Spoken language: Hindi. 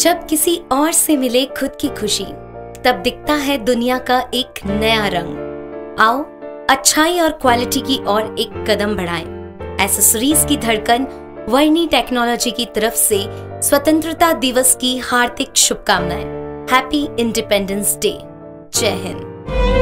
जब किसी और से मिले खुद की खुशी, तब दिखता है दुनिया का एक नया रंग। आओ अच्छाई और क्वालिटी की ओर एक कदम बढ़ाएं। एक्सेसरीज की धड़कन वर्नी टेक्नोलॉजी की तरफ से स्वतंत्रता दिवस की हार्दिक शुभकामनाएं। Happy independence day. जय हिंद।